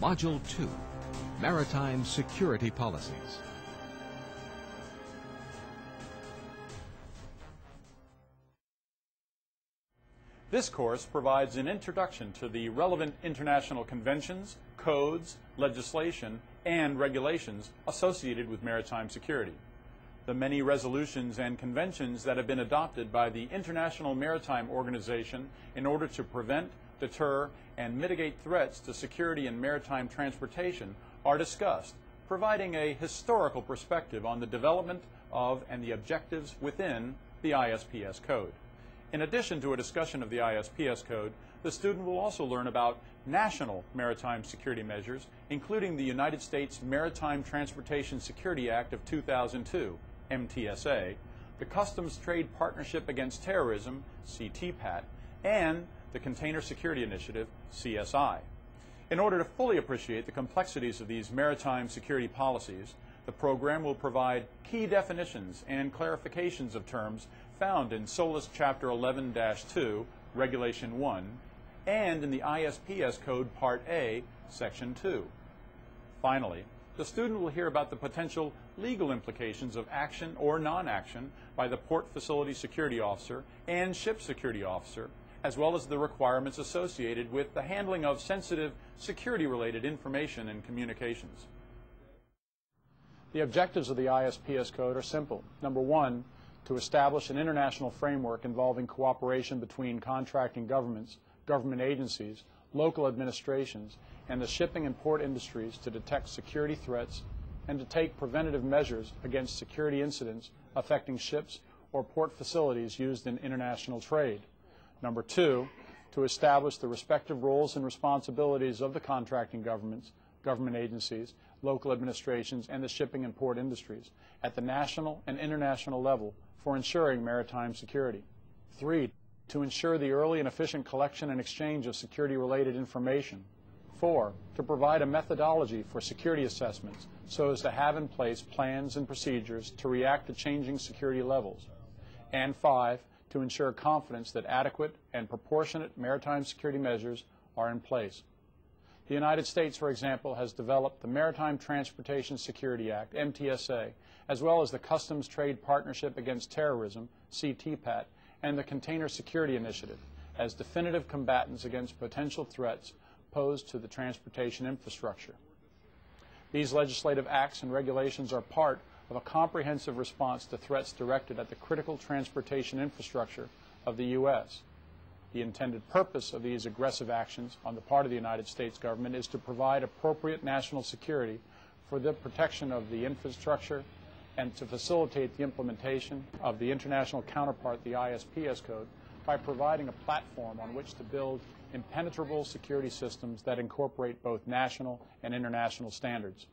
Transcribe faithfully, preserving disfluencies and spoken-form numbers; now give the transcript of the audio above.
Module two, Maritime Security Policies. This course provides an introduction to the relevant international conventions, codes, legislation, and regulations associated with maritime security. The many resolutions and conventions that have been adopted by the International Maritime Organization in order to prevent, deter, and mitigate threats to security and maritime transportation are discussed, providing a historical perspective on the development of and the objectives within the I S P S Code. In addition to a discussion of the I S P S Code, the student will also learn about national maritime security measures, including the United States Maritime Transportation Security Act of two thousand two, M T S A, the Customs Trade Partnership Against Terrorism, C T PAT, and the Container Security Initiative, C S I. In order to fully appreciate the complexities of these maritime security policies, the program will provide key definitions and clarifications of terms found in SOLAS Chapter eleven dash two, Regulation one, and in the I S P S Code Part A, Section two. Finally, the student will hear about the potential legal implications of action or non-action by the Port Facility Security Officer and Ship Security Officer, as well as the requirements associated with the handling of sensitive security-related information and communications. The objectives of the I S P S Code are simple. Number one, to establish an international framework involving cooperation between contracting governments, government agencies, local administrations, and the shipping and port industries to detect security threats and to take preventative measures against security incidents affecting ships or port facilities used in international trade. Number two, to establish the respective roles and responsibilities of the contracting governments, government agencies, local administrations, and the shipping and port industries at the national and international level for ensuring maritime security. Three, to ensure the early and efficient collection and exchange of security-related information. Four, to provide a methodology for security assessments so as to have in place plans and procedures to react to changing security levels. And five, to ensure confidence that adequate and proportionate maritime security measures are in place. The United States, for example, has developed the Maritime Transportation Security Act, M T S A, as well as the Customs Trade Partnership Against Terrorism, C T PAT, and the Container Security Initiative, as definitive combatants against potential threats posed to the transportation infrastructure. These legislative acts and regulations are part of a comprehensive response to threats directed at the critical transportation infrastructure of the U S The intended purpose of these aggressive actions on the part of the United States government is to provide appropriate national security for the protection of the infrastructure and to facilitate the implementation of the international counterpart, the I S P S Code, by providing a platform on which to build impenetrable security systems that incorporate both national and international standards.